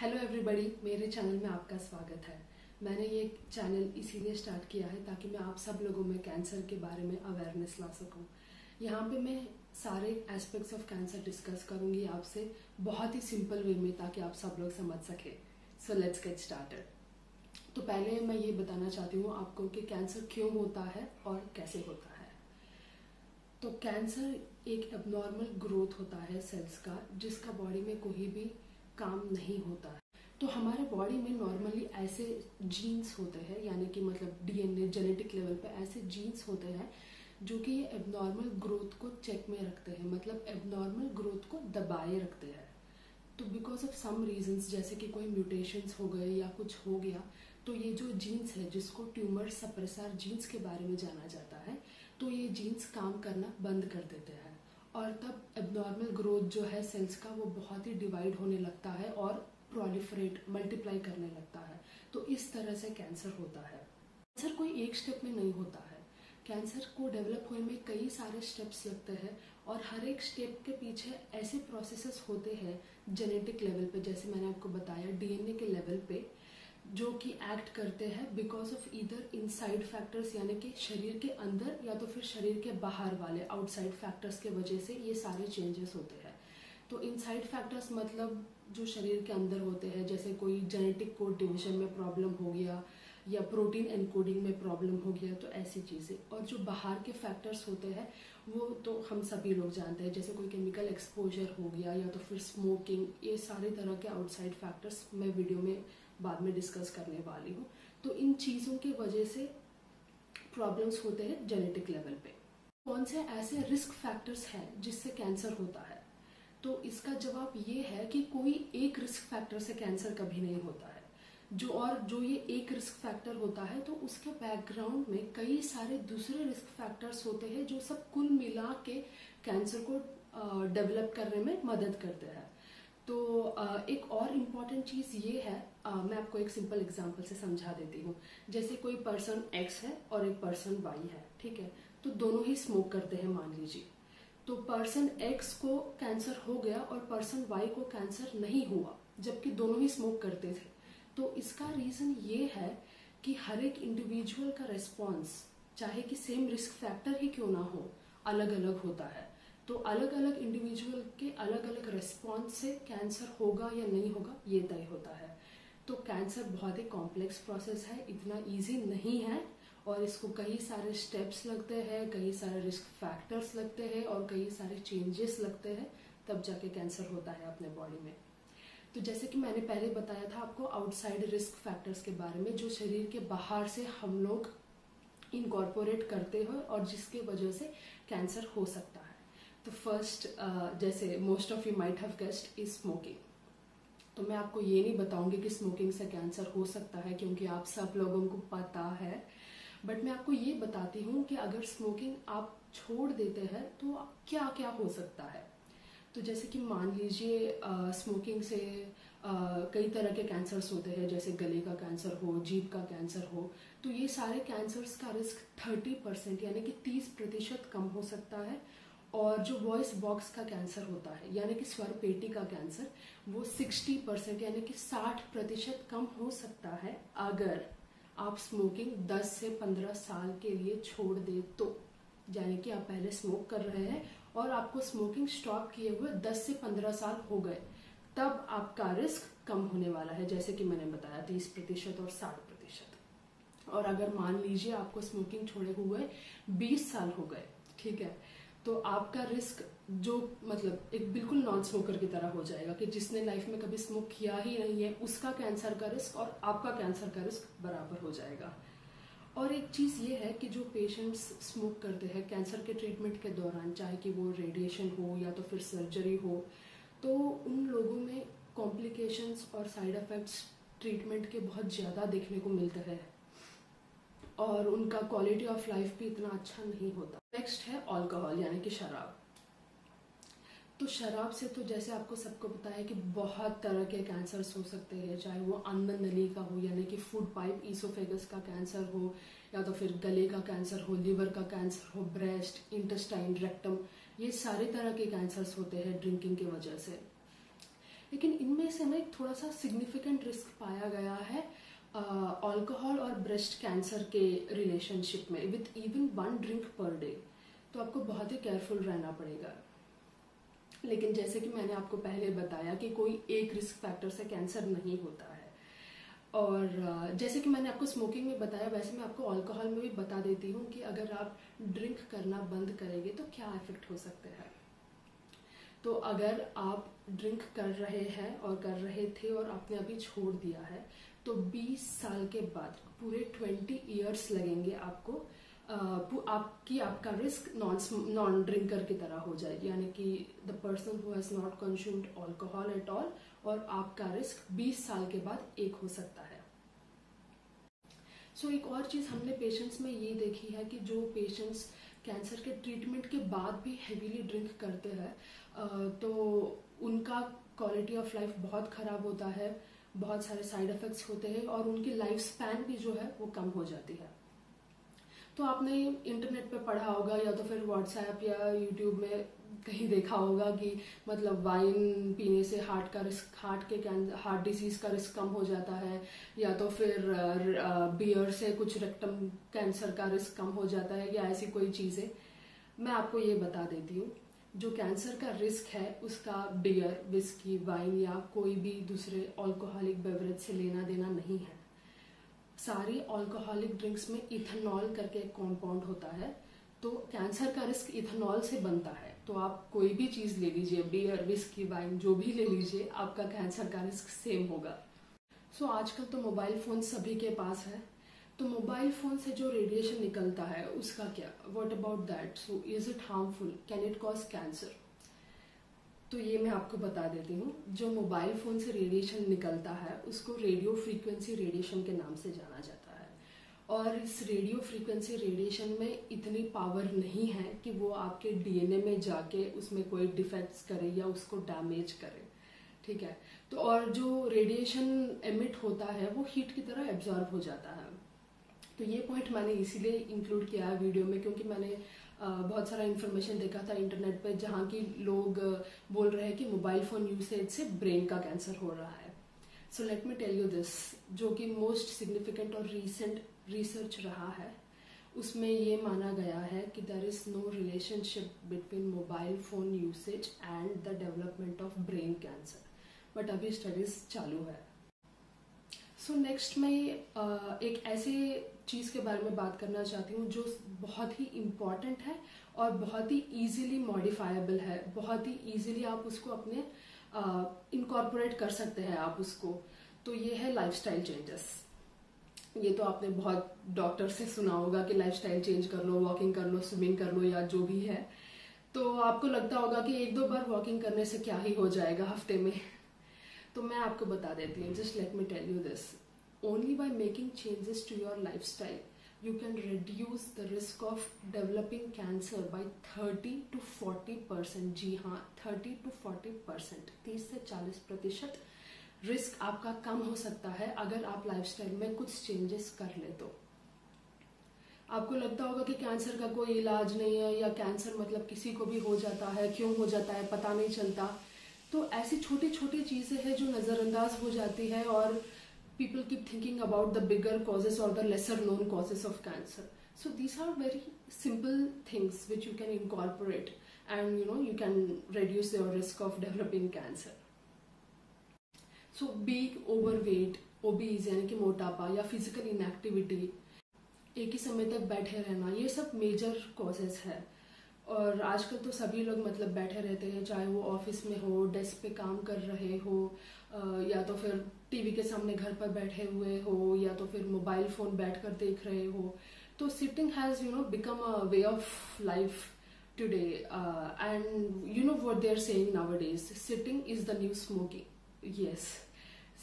Hello everybody, मेरे channel में आपका स्वागत है। मैंने ये चैनल इसीलिए स्टार्ट किया है ताकि मैं आप सब लोगों में कैंसर के बारे में अवेयरनेस ला सकूं। यहाँ पे मैं सारे एस्पेक्ट्स ऑफ कैंसर डिस्कस करूंगी आपसे बहुत ही सिंपल वे में ताकि आप सब लोग समझ सके। So let's get started. तो पहले मैं ये बताना चाहती हूँ आपको कि कैंसर क्यों होता है और कैसे होता है। तो कैंसर एक एबनॉर्मल ग्रोथ होता है सेल्स का, जिसका बॉडी में कोई भी काम नहीं होता है। तो हमारे बॉडी में नॉर्मली ऐसे जीन्स होते हैं, यानी कि मतलब डीएनए जेनेटिक लेवल पे ऐसे जीन्स होते हैं जो कि ये एबनॉर्मल ग्रोथ को चेक में रखते हैं, मतलब एबनॉर्मल ग्रोथ को दबाए रखते हैं। तो बिकॉज ऑफ सम रीजंस, जैसे कि कोई म्यूटेशंस हो गए या कुछ हो गया, तो ये जो जीन्स है, जिसको ट्यूमर सप्रेसर जीन्स के बारे में जाना जाता है, तो ये जीन्स काम करना बंद कर देते हैं और तब एबनॉर्मल ग्रोथ जो है सेल्स का वो बहुत ही डिवाइड होने लगता है और प्रोलिफरेट मल्टीप्लाई करने लगता है। तो इस तरह से कैंसर होता है। कैंसर कोई एक स्टेप में नहीं होता है। कैंसर को डेवलप होने में कई सारे स्टेप्स लगते हैं और हर एक स्टेप के पीछे ऐसे प्रोसेसेस होते हैं जेनेटिक लेवल पे, जैसे मैंने आपको बताया डीएनए के लेवल पे, जो कि एक्ट करते हैं because of either inside factors, यानी कि शरीर के अंदर या तो फिर शरीर के बाहर वाले आउटसाइड फैक्टर्स के वजह से ये सारे चेंजेस होते हैं। तो इनसाइड फैक्टर्स मतलब जो शरीर के अंदर होते हैं, जैसे कोई जेनेटिक कोड डिवीजन में प्रॉब्लम हो गया या प्रोटीन एनकोडिंग में प्रॉब्लम हो गया, तो ऐसी चीज़ें। और जो बाहर के फैक्टर्स होते हैं वो तो हम सभी लोग जानते हैं, जैसे कोई केमिकल एक्सपोजर हो गया या तो फिर स्मोकिंग, ये सारे तरह के आउटसाइड फैक्टर्स मैं वीडियो में बाद में डिस्कस करने वाली हूँ। तो इन चीज़ों की वजह से प्रॉब्लम्स होते हैं जेनेटिक लेवल पे। कौन से ऐसे रिस्क फैक्टर्स हैं जिससे कैंसर होता है? तो इसका जवाब ये है कि कोई एक रिस्क फैक्टर से कैंसर कभी नहीं होता है। जो ये एक रिस्क फैक्टर होता है तो उसके बैकग्राउंड में कई सारे दूसरे रिस्क फैक्टर्स होते हैं जो सब कुल मिला के कैंसर को डेवलप करने में मदद करते हैं। तो एक और इम्पॉर्टेंट चीज़ ये है, मैं आपको एक सिंपल एग्जांपल से समझा देती हूँ। जैसे कोई पर्सन एक्स है और एक पर्सन वाई है, ठीक है, तो दोनों ही स्मोक करते हैं मान लीजिए। तो पर्सन एक्स को कैंसर हो गया और पर्सन वाई को कैंसर नहीं हुआ, जबकि दोनों ही स्मोक करते थे। तो इसका रीज़न ये है कि हर एक इंडिविजुअल का रिस्पॉन्स, चाहे कि सेम रिस्क फैक्टर ही क्यों ना हो, अलग अलग होता है। तो अलग अलग इंडिविजुअल के अलग अलग रिस्पॉन्स से कैंसर होगा या नहीं होगा ये तय होता है। तो कैंसर बहुत ही कॉम्प्लेक्स प्रोसेस है, इतना इजी नहीं है और इसको कई सारे स्टेप्स लगते हैं, कई सारे रिस्क फैक्टर्स लगते हैं और कई सारे चेंजेस लगते हैं, तब जाके कैंसर होता है अपने बॉडी में। तो जैसे कि मैंने पहले बताया था आपको आउटसाइड रिस्क फैक्टर्स के बारे में, जो शरीर के बाहर से हम लोग इनकॉर्पोरेट करते हैं और जिसके वजह से कैंसर हो सकता है। तो फर्स्ट, जैसे most of you might have guessed is smoking. तो मैं आपको ये नहीं बताऊंगी कि स्मोकिंग से कैंसर हो सकता है क्योंकि आप सब लोगों को पता है, बट मैं आपको ये बताती हूँ कि अगर स्मोकिंग आप छोड़ देते हैं तो क्या क्या हो सकता है। तो जैसे कि मान लीजिए स्मोकिंग से कई तरह के कैंसर्स होते हैं, जैसे गले का कैंसर हो, जीभ का कैंसर हो। तो ये सारे कैंसर्स का रिस्क 30% यानी कि 30% कम हो सकता है। और जो वॉइस बॉक्स का कैंसर होता है, यानी कि स्वर पेटी का कैंसर, वो 60% यानी कि 60% कम हो सकता है अगर आप स्मोकिंग 10 से 15 साल के लिए छोड़ दे तो। यानी कि आप पहले स्मोक कर रहे हैं और आपको स्मोकिंग स्टॉप किए हुए 10 से 15 साल हो गए, तब आपका रिस्क कम होने वाला है, जैसे कि मैंने बताया 30% और 60%। और अगर मान लीजिए आपको स्मोकिंग छोड़े हुए 20 साल हो गए, ठीक है, तो आपका रिस्क जो मतलब एक बिल्कुल नॉन स्मोकर की तरह हो जाएगा कि जिसने लाइफ में कभी स्मोक किया ही नहीं है, उसका कैंसर का रिस्क और आपका कैंसर का रिस्क बराबर हो जाएगा। और एक चीज़ ये है कि जो पेशेंट्स स्मोक करते हैं कैंसर के ट्रीटमेंट के दौरान, चाहे कि वो रेडिएशन हो या तो फिर सर्जरी हो, तो उन लोगों में कॉम्प्लिकेशंस और साइड इफेक्ट्स ट्रीटमेंट के बहुत ज़्यादा देखने को मिलते हैं और उनका क्वालिटी ऑफ लाइफ भी इतना अच्छा नहीं होता। नेक्स्ट है अल्कोहल यानी कि शराब। तो शराब से तो जैसे आपको सबको पता है कि बहुत तरह के कैंसर्स हो सकते हैं, चाहे वो अन्ननली का हो यानी कि फूड पाइप इसोफेगस का कैंसर हो, या तो फिर गले का कैंसर हो, लीवर का कैंसर हो, ब्रेस्ट, इंटेस्टाइन, रेक्टम, ये सारे तरह के कैंसर्स होते हैं ड्रिंकिंग की वजह से। लेकिन इनमें से हमें थोड़ा सा सिग्निफिकेंट रिस्क पाया गया है अल्कोहल और ब्रेस्ट कैंसर के रिलेशनशिप में with even 1 drink per day. तो आपको बहुत ही केयरफुल रहना पड़ेगा। लेकिन जैसे कि मैंने आपको पहले बताया कि कोई एक रिस्क फैक्टर से कैंसर नहीं होता है, और जैसे कि मैंने आपको स्मोकिंग में बताया वैसे मैं आपको अल्कोहल में भी बता देती हूँ कि अगर आप ड्रिंक करना बंद करेंगे तो क्या इफेक्ट हो सकते हैं। तो अगर आप ड्रिंक कर रहे हैं और कर रहे थे और आपने अभी छोड़ दिया है तो 20 साल के बाद पूरे 20 इयर्स लगेंगे आपको आपका रिस्क नॉन ड्रिंकर की तरह हो जाएगी, यानी कि the person who has not consumed alcohol at all, और आपका रिस्क 20 साल के बाद एक हो सकता है। एक और चीज़ हमने पेशेंट्स में ये देखी है कि जो पेशेंट्स कैंसर के ट्रीटमेंट के बाद भी हेवीली ड्रिंक करते हैं तो उनका क्वालिटी ऑफ लाइफ बहुत ख़राब होता है, बहुत सारे साइड इफेक्ट्स होते हैं और उनकी लाइफ स्पैन भी जो है वो कम हो जाती है। तो आपने इंटरनेट पे पढ़ा होगा या तो फिर व्हाट्सएप या यूट्यूब में कहीं देखा होगा कि मतलब वाइन पीने से हार्ट डिजीज का रिस्क कम हो जाता है, या तो फिर बियर से कुछ रेक्टम कैंसर का रिस्क कम हो जाता है, या ऐसी कोई चीज़ें। मैं आपको ये बता देती हूँ जो कैंसर का रिस्क है उसका बियर, विस्की, वाइन या कोई भी दूसरे अल्कोहलिक बेवरेज से लेना देना नहीं है। सारी अल्कोहलिक ड्रिंक्स में इथेनॉल करके एक कॉम्पाउंड होता है, तो कैंसर का रिस्क इथेनॉल से बनता है। तो आप कोई भी चीज़ ले लीजिए, बियर, विस्की, वाइन जो भी ले लीजिए, आपका कैंसर का रिस्क सेम होगा। आजकल तो मोबाइल फ़ोन सभी के पास है, तो मोबाइल फ़ोन से जो रेडिएशन निकलता है उसका क्या, what about that, is it harmful, can it cause cancer. तो ये मैं आपको बता देती हूँ, जो मोबाइल फ़ोन से रेडिएशन निकलता है उसको रेडियो फ्रीक्वेंसी रेडिएशन के नाम से जाना जाता है, और इस रेडियो फ्रीक्वेंसी रेडिएशन में इतनी पावर नहीं है कि वो आपके डीएनए में जाके उसमें कोई डिफेक्ट्स करे या उसको डैमेज करे, ठीक है। तो और जो रेडिएशन एमिट होता है वो हीट की तरह एब्जॉर्ब हो जाता है। तो ये पॉइंट मैंने इसीलिए इंक्लूड किया है वीडियो में क्योंकि मैंने बहुत सारा इन्फॉर्मेशन देखा था इंटरनेट पे जहाँ की लोग बोल रहे हैं कि मोबाइल फ़ोन यूसेज से ब्रेन का कैंसर हो रहा है। So let me tell you this, जो कि मोस्ट सिग्निफिकेंट और रीसेंट रिसर्च रहा है उसमें ये माना गया है कि there is no relationship between mobile phone usage and the development of brain cancer, but अभी स्टडीज़ चालू है। सो नेक्स्ट मैं एक ऐसे चीज़ के बारे में बात करना चाहती हूँ जो बहुत ही इम्पॉर्टेंट है और बहुत ही ईजिली मॉडिफाइबल है, बहुत ही ईजिली आप उसको अपने इनकॉर्पोरेट कर सकते हैं आप उसको। तो ये है लाइफस्टाइल चेंजेस। ये तो आपने बहुत डॉक्टर से सुना होगा कि लाइफस्टाइल चेंज कर लो, वॉकिंग कर लो, स्विमिंग कर लो या जो भी है। तो आपको लगता होगा कि 1-2 बार वॉकिंग करने से क्या ही हो जाएगा हफ्ते में। तो मैं आपको बता देती हूँ, just let me tell you this, only by making changes to your lifestyle you can reduce the risk of developing cancer by 30 to 40%। जी हाँ, 30 to 40%, 30 से 40% रिस्क आपका कम हो सकता है अगर आप लाइफस्टाइल में कुछ चेंजेस कर ले। तो आपको लगता होगा कि कैंसर का कोई इलाज नहीं है या कैंसर मतलब किसी को भी हो जाता है, क्यों हो जाता है पता नहीं चलता। तो ऐसी छोटी छोटी चीज़ें हैं जो नज़रअंदाज हो जाती है और people keep thinking about the bigger causes or the lesser known causes of cancer. So these are very simple things which you can incorporate and you know you can reduce your risk of developing cancer. So being overweight, obese यानी कि मोटापा या physical inactivity, एक ही समय तक बैठे रहना, ये सब major causes है। और आजकल तो सभी लोग मतलब बैठे रहते हैं, चाहे वो ऑफिस में हो, डेस्क पे काम कर रहे हो, या तो फिर टीवी के सामने घर पर बैठे हुए हो, या तो फिर मोबाइल फ़ोन बैठकर देख रहे हो। तो sitting has you know become a way of life today, and you know what they are saying nowadays, sitting is the new smoking. Yes,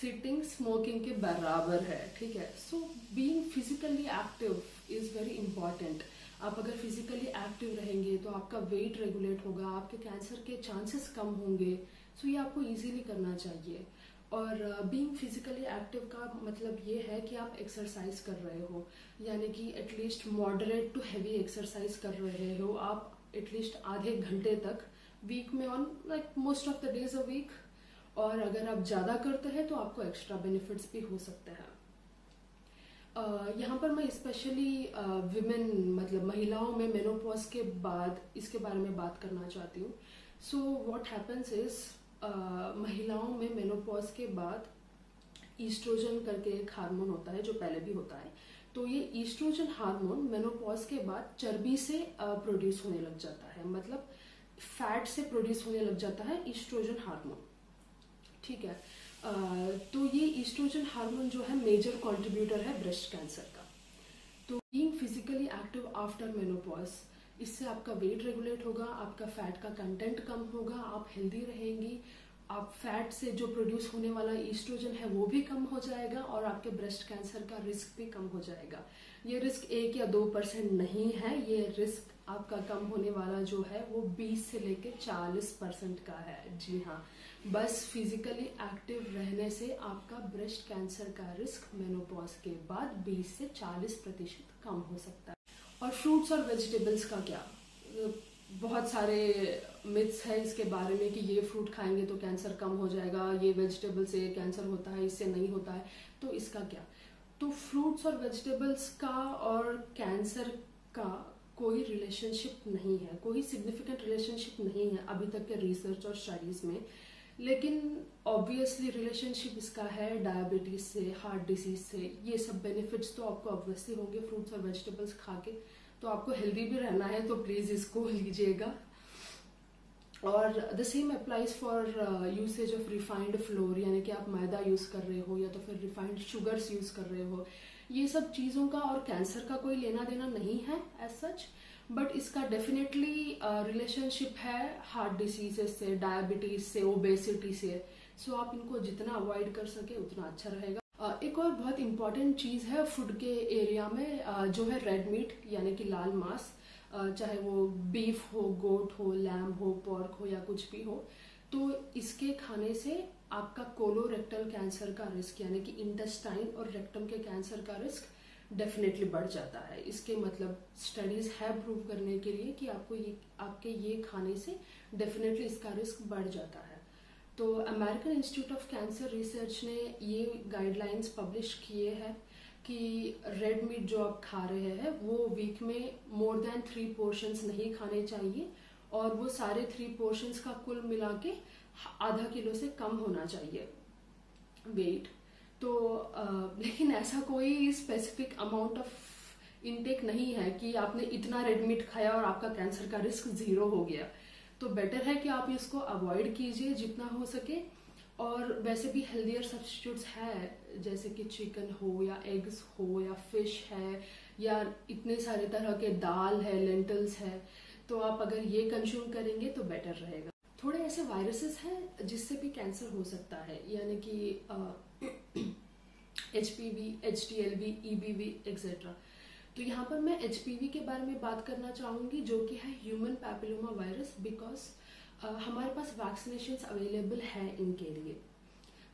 sitting smoking के बराबर है, ठीक है। So being physically active is very important. आप अगर physically active रहेंगे तो आपका वेट रेगुलेट होगा, आपके कैंसर के चांसेस कम होंगे। सो ये आपको इजीली करना चाहिए। और बीइंग फिजिकली एक्टिव का मतलब ये है कि आप एक्सरसाइज कर रहे हो, यानी कि at least moderate to heavy exercise कर रहे हो। आप एटलीस्ट आधे घंटे तक वीक में, on like most of the days a week, और अगर आप ज़्यादा करते हैं तो आपको एक्स्ट्रा बेनिफिट्स भी हो सकते हैं। यहाँ पर मैं स्पेशली विमेन मतलब महिलाओं में मेनोपॉज के बाद इसके बारे में बात करना चाहती हूँ। सो व्हाट हैपन्स इज महिलाओं में मेनोपॉज के बाद ईस्ट्रोजन करके एक हार्मोन होता है जो पहले भी होता है, तो ये ईस्ट्रोजन हार्मोन मेनोपॉज के बाद चर्बी से प्रोड्यूस होने लग जाता है, मतलब फैट से प्रोड्यूस होने लग जाता है ईस्ट्रोजन हार्मोन, ठीक है। तो ये ईस्ट्रोजन हार्मोन जो है मेजर कंट्रीब्यूटर है ब्रेस्ट कैंसर का। तो being physically active after menopause, इससे आपका वेट रेगुलेट होगा, आपका फैट का कंटेंट कम होगा, आप हेल्दी रहेंगी, आप फैट से जो प्रोड्यूस होने वाला ईस्ट्रोजन है वो भी कम हो जाएगा और आपके ब्रेस्ट कैंसर का रिस्क भी कम हो जाएगा। ये रिस्क 1 या 2% नहीं है, ये रिस्क आपका कम होने वाला जो है वो 20 से लेकर 40% का है। जी हाँ, बस फिजिकली एक्टिव रहने से आपका ब्रेस्ट कैंसर का रिस्क मेनोपॉज के बाद 20 से 40% कम हो सकता है। और फ्रूट्स और वेजिटेबल्स का क्या, बहुत सारे मिथ्स है इसके बारे में कि ये फ्रूट खाएंगे तो कैंसर कम हो जाएगा, ये वेजिटेबल से कैंसर होता है, इससे नहीं होता है, तो इसका क्या। तो फ्रूट्स और वेजिटेबल्स का और कैंसर का कोई रिलेशनशिप नहीं है, कोई सिग्निफिकेंट रिलेशनशिप नहीं है अभी तक के रिसर्च और स्टडीज में, लेकिन ऑब्वियसली रिलेशनशिप इसका है डायबिटीज से, हार्ट डिसीज से। ये सब बेनिफिट्स तो आपको ऑब्वियसली होंगे फ्रूट्स और वेजिटेबल्स खा के, तो आपको हेल्दी भी रहना है तो प्लीज इसको लीजिएगा। और the same applies for usage of refined flour, यानी कि आप मैदा यूज कर रहे हो या तो फिर रिफाइंड शुगर्स यूज कर रहे हो, ये सब चीज़ों का और कैंसर का कोई लेना देना नहीं है एज सच, बट इसका डेफिनेटली रिलेशनशिप है हार्ट डिसीजेस से, डायबिटीज से, ओबेसिटी से। सो आप इनको जितना अवॉइड कर सके उतना अच्छा रहेगा। एक और बहुत इम्पॉर्टेंट चीज़ है फूड के एरिया में जो है रेड मीट, यानी कि लाल मांस, चाहे वो बीफ हो, गोट हो, लैम्ब हो, पोर्क हो या कुछ भी हो, तो इसके खाने से आपका कोलोरेक्टल कैंसर का रिस्क, यानी कि इंटेस्टाइन और रेक्टम के कैंसर का रिस्क डेफिनेटली बढ़ जाता है। इसके मतलब स्टडीज है प्रूव करने के लिए कि आपको ये आपके ये खाने से डेफिनेटली इसका रिस्क बढ़ जाता है। तो American institute of cancer research ने ये गाइडलाइंस पब्लिश किए हैं कि रेड मीट जो आप खा रहे हैं वो वीक में मोर देन 3 पोर्शंस नहीं खाने चाहिए, और वो सारे 3 पोर्शंस का कुल मिला के ½ किलो से कम होना चाहिए वेट। तो लेकिन ऐसा कोई स्पेसिफिक अमाउंट ऑफ इनटेक नहीं है कि आपने इतना रेड मीट खाया और आपका कैंसर का रिस्क 0 हो गया। तो बेटर है कि आप इसको अवॉइड कीजिए जितना हो सके। और वैसे भी हेल्दियर सब्स्टिट्यूट्स है जैसे कि चिकन हो या एग्स हो या फिश है या इतने सारे तरह के दाल है, लेंटल्स है, तो आप अगर ये कंज्यूम करेंगे तो बेटर रहेगा। थोड़े ऐसे वायरसेस हैं जिससे भी कैंसर हो सकता है, यानी कि HPV, HTLV, EBV एक्सेट्रा। तो यहाँ पर मैं HPV के बारे में बात करना चाहूँगी जो कि है ह्यूमन पैपिलोमा वायरस, बिकॉज हमारे पास वैक्सीनेशन अवेलेबल है इनके लिए।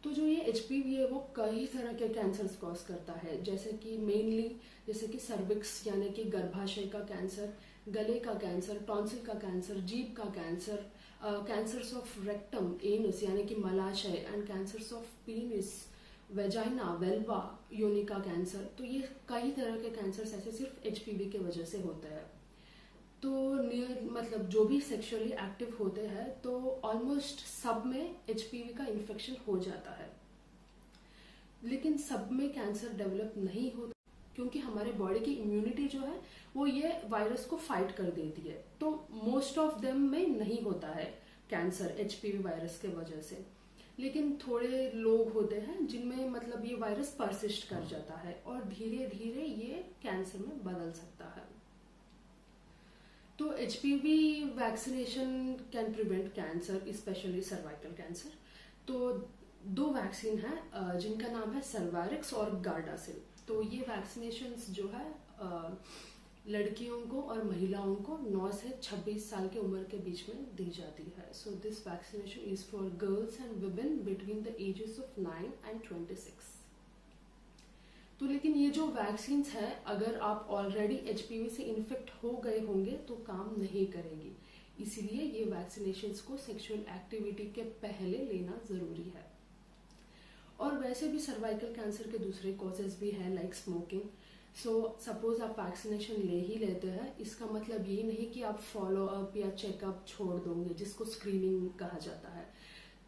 तो जो ये HPV है वो कई तरह के कैंसर्स कॉज करता है, जैसे कि मेनली जैसे कि सर्विक्स यानी कि गर्भाशय का कैंसर, गले का कैंसर, टॉन्सिल का कैंसर, जीभ का cancer, cancers of rectum, anus यानी कि मलाशय, and cancers of penis, vagina, vulva, योनि का कैंसर। तो ये कई तरह के कैंसर्स ऐसे सिर्फ HPV के वजह से होते हैं। तो मतलब जो भी सेक्सुअली एक्टिव होते हैं तो ऑलमोस्ट सब में HPV का इन्फेक्शन हो जाता है, लेकिन सब में कैंसर डेवलप नहीं होता क्योंकि हमारे बॉडी की इम्यूनिटी जो है वो ये वायरस को फाइट कर देती है। तो मोस्ट ऑफ देम में नहीं होता है कैंसर HPV वायरस के वजह से, लेकिन थोड़े लोग होते हैं जिनमें मतलब ये वायरस परसिस्ट कर जाता है और धीरे धीरे ये कैंसर में बदल सकता है। तो HPV vaccination can prevent cancer, specially cervical cancer. तो 2 वैक्सीन है जिनका नाम है सर्वारिक्स और गार्डासिल। तो ये वैक्सीनेशंस जो है लड़कियों को और महिलाओं को 9 से 26 साल के उम्र के बीच में दी जाती है। So this vaccination is for girls and women between the ages of 9 and 26। तो लेकिन ये जो वैक्सीन्स है अगर आप ऑलरेडी HPV से इन्फेक्ट हो गए होंगे तो काम नहीं करेगी। इसीलिए ये वैक्सीनेशंस को सेक्सुअल एक्टिविटी के पहले लेना जरूरी है। और वैसे भी सर्वाइकल कैंसर के दूसरे कॉजेज भी हैं लाइक स्मोकिंग। सो सपोज आप वैक्सीनेशन ले ही लेते हैं, इसका मतलब ये नहीं कि आप फॉलोअप या चेकअप छोड़ दोगे, जिसको स्क्रीनिंग कहा जाता है।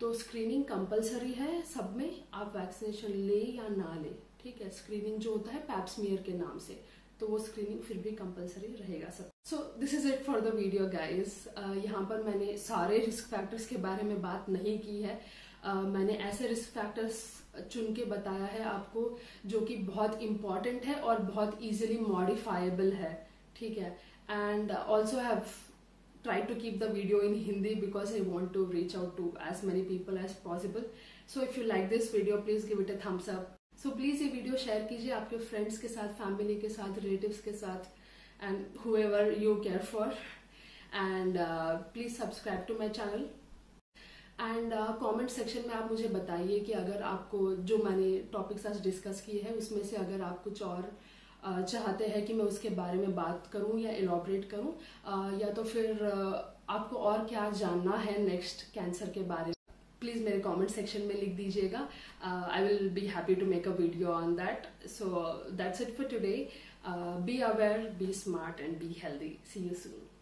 तो स्क्रीनिंग कंपलसरी है सब में, आप वैक्सीनेशन ले या ना ले, ठीक है। स्क्रीनिंग जो होता है पैप स्मीयर के नाम से, तो वो स्क्रीनिंग फिर भी कंपलसरी रहेगा सब। So this is it for the video guys. यहाँ पर मैंने सारे रिस्क फैक्टर्स के बारे में बात नहीं की है, मैंने ऐसे रिस्क फैक्टर्स चुन के बताया है आपको जो कि बहुत इम्पॉर्टेंट है और बहुत इजीली मॉडिफाइबल है, ठीक है। And also have tried to keep the video in Hindi because I want to reach out to as many people as possible. So if you like this video, please give it a thumbs up. So please ये video share कीजिए आपके friends के साथ, family के साथ, relatives के साथ, and whoever you care for. And please subscribe to my channel. And comment section में आप मुझे बताइए कि अगर आपको जो मैंने topics आज discuss किए हैं उसमें से अगर आप कुछ और चाहते हैं कि मैं उसके बारे में बात करूं या एलॉबरेट करूं, या तो फिर आपको और क्या जानना है नेक्स्ट कैंसर के बारे में, प्लीज़ मेरे कमेंट सेक्शन में लिख दीजिएगा। I will be happy to make a video on that. So that's it for today. Be aware, be smart and be healthy. See you soon.